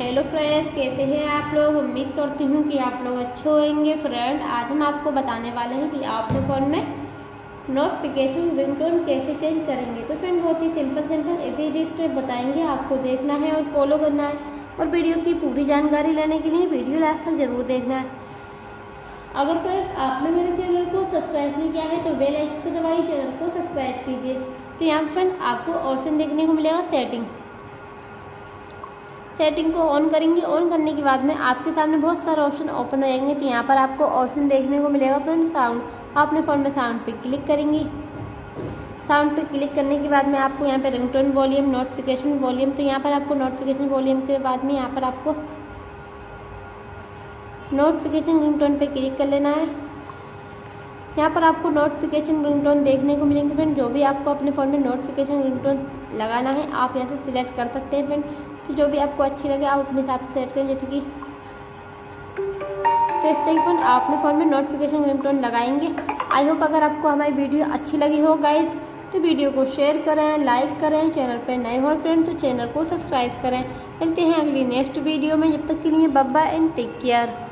Hello friends, कैसे हैं आप लोग। उम्मीद करती हूँ कि आप लोग अच्छे होंगे। फ्रेंड, आज हम आपको बताने वाले हैं कि आप अपने फ़ोन में नोटिफिकेशन रिंगटोन कैसे चेंज करेंगे। तो फ्रेंड, बहुत ही सिंपल इजी स्टेप बताएंगे। आपको देखना है और फॉलो करना है। और वीडियो की पूरी जानकारी लेने के लिए वीडियो लास्ट तक जरूर देखना है। अगर फ्रेंड आपने मेरे चैनल को सब्सक्राइब नहीं किया है तो बेल आइकन को दबाइए, चैनल को सब्सक्राइब कीजिए। तो यहाँ फ्रेंड आपको ऑप्शन देखने को मिलेगा सेटिंग। सेटिंग को ऑन करेंगे। ऑन करने के बाद में आपके सामने बहुत सारे ऑप्शन ओपन हो जाएंगे। तो यहाँ पर आपको ऑप्शन देखने को मिलेगा फ्रेंड साउंड। आप अपने फ़ोन में साउंड पे क्लिक करेंगे। साउंड पे क्लिक करने के बाद में आपको यहाँ पे रिंगटोन वॉल्यूम, नोटिफिकेशन वॉल्यूम। तो यहाँ पर आपको नोटिफिकेशन वॉल्यूम के बाद में यहाँ पर आपको नोटिफिकेशन रिंगटोन पे क्लिक कर लेना है। यहाँ पर आपको नोटिफिकेशन रिंगटोन देखने को मिलेंगे। फ्रेंड, जो भी आपको अपने फ़ोन में नोटिफिकेशन रिंगटोन लगाना है आप यहाँ से सिलेक्ट कर सकते हैं। फ्रेंड, तो जो भी आपको अच्छी लगे आप अपने हिसाब से सेट करें। जैसे कि तो इस तरीके से आप अपने फ़ोन में नोटिफिकेशन रिंगटोन लगाएंगे। आई होप अगर आपको हमारी वीडियो अच्छी लगी हो गाइज, तो वीडियो को शेयर करें, लाइक करें। चैनल पर नए हो फ्रेंड तो चैनल को सब्सक्राइब करें। मिलते हैं अगली नेक्स्ट वीडियो में। जब तक के लिए bye bye and take care.